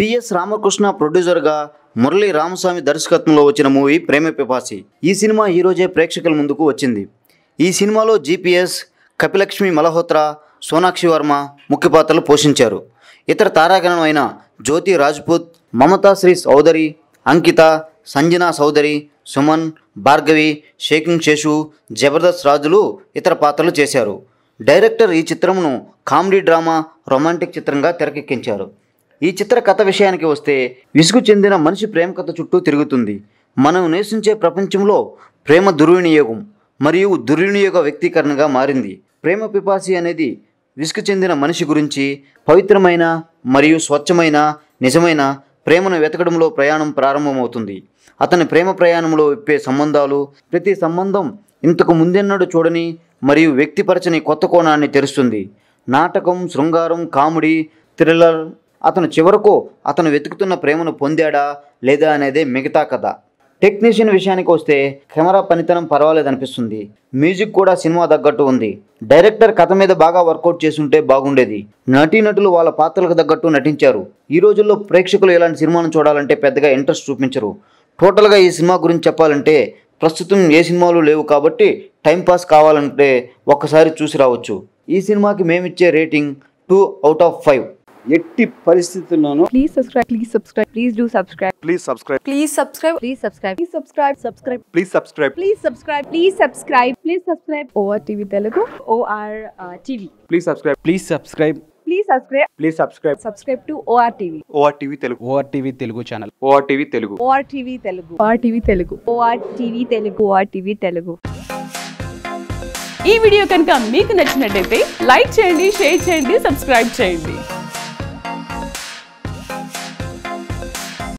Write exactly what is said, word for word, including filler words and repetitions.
PS Ramakrishna ప్రొడ్యూసర్గా మురళీ రామస్వామి దర్శకత్వంలో వచ్చిన మూవీ ప్రేమ పిపాసి. ఈ సినిమా ఈరోజే ప్రేక్షకుల ముందుకు వచ్చింది. ఈ సినిమాలో జిపిఎస్, కపిలక్ష్మి మల్హోత్రా, సోనాక్షి వర్మ ముఖ్య పాత్రలు పోషించారు. ఇతర తారాగణం అయిన జ్యోతి రాజ్పూత్, మమతా శ్రీ సౌదరి, అంకిత, సంజనా సౌదరి, సుమన్, భార్గవి, షేకింగ్ శేషు, జబర్దస్త్ రాజులు ఇతర పాత్రలు చేశారు. డైరెక్టర్ ఈ చిత్రంను కామెడీ, డ్రామా, రొమాంటిక్ చిత్రంగా తెరకెక్కించారు. ఈ చిత్ర కథ విషయానికి వస్తే, విసుగు చెందిన మనిషి ప్రేమ కథ చుట్టూ తిరుగుతుంది. మనం నివసించే ప్రపంచంలో ప్రేమ దుర్వినియోగం మరియు దుర్వినియోగ వ్యక్తీకరణగా మారింది. ప్రేమ పిపాసి అనేది విసుగు చెందిన మనిషి గురించి పవిత్రమైన మరియు స్వచ్ఛమైన నిజమైన ప్రేమను వెతకడంలో ప్రయాణం ప్రారంభమవుతుంది. అతని ప్రేమ ప్రయాణంలో విప్పే సంబంధాలు, ప్రతి సంబంధం ఇంతకు ముందెన్నడూ చూడని మరియు వ్యక్తిపరచని కొత్త కోణాన్ని తెరుస్తుంది. నాటకం, శృంగారం, కామెడీ, థ్రిల్లర్. అతను చివరకు అతను వెతుకుతున్న ప్రేమను పొందాడా లేదా అనేదే మిగతా కథ. టెక్నీషియన్ విషయానికి వస్తే, కెమెరా పనితనం పర్వాలేదనిపిస్తుంది. మ్యూజిక్ కూడా సినిమా తగ్గట్టు ఉంది. డైరెక్టర్ కథ మీద బాగా వర్కౌట్ చేసుంటే బాగుండేది. నటీనటులు వాళ్ళ పాత్రలకు తగ్గట్టు నటించారు. ఈ రోజుల్లో ప్రేక్షకులు ఇలాంటి సినిమాను చూడాలంటే పెద్దగా ఇంట్రెస్ట్ చూపించరు. టోటల్గా ఈ సినిమా గురించి చెప్పాలంటే, ప్రస్తుతం ఏ సినిమాలు లేవు కాబట్టి టైంపాస్ కావాలంటే ఒక్కసారి చూసి రావచ్చు. ఈ సినిమాకి మేమిచ్చే rating two out of five. ఎట్టి పరిస్థితుల్లోనూ please subscribe please subscribe please do subscribe please subscribe please subscribe please subscribe please subscribe subscribe please subscribe please subscribe please subscribe please subscribe O R TV Telugu O R TV please subscribe please subscribe please subscribe please subscribe subscribe to O R TV O R TV Telugu O R TV Telugu channel O R TV Telugu O R TV Telugu O R TV Telugu O R TV Telugu O R TV Telugu. ఈ video కనుక మీకు నచ్చినట్లయితే like చేయండి, share చేయండి, subscribe చేయండి.